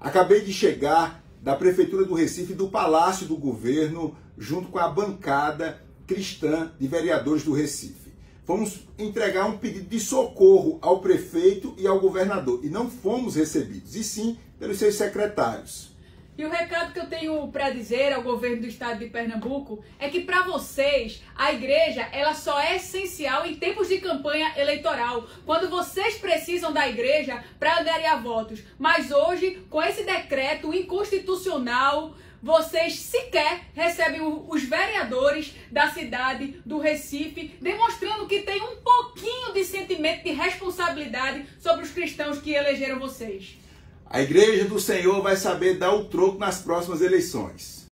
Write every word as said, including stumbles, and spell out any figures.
Acabei de chegar da Prefeitura do Recife, do Palácio do Governo, junto com a bancada cristã de vereadores do Recife. Fomos entregar um pedido de socorro ao prefeito e ao governador, e não fomos recebidos, e sim pelos seus secretários. E o recado que eu tenho para dizer ao governo do estado de Pernambuco é que, para vocês, a igreja ela só é essencial em tempos de campanha eleitoral, quando vocês precisam da igreja para angariar votos. Mas hoje, com esse decreto inconstitucional, vocês sequer recebem os vereadores da cidade do Recife, demonstrando que tem um pouquinho de sentimento de responsabilidade sobre os cristãos que elegeram vocês. A Igreja do Senhor vai saber dar o troco nas próximas eleições.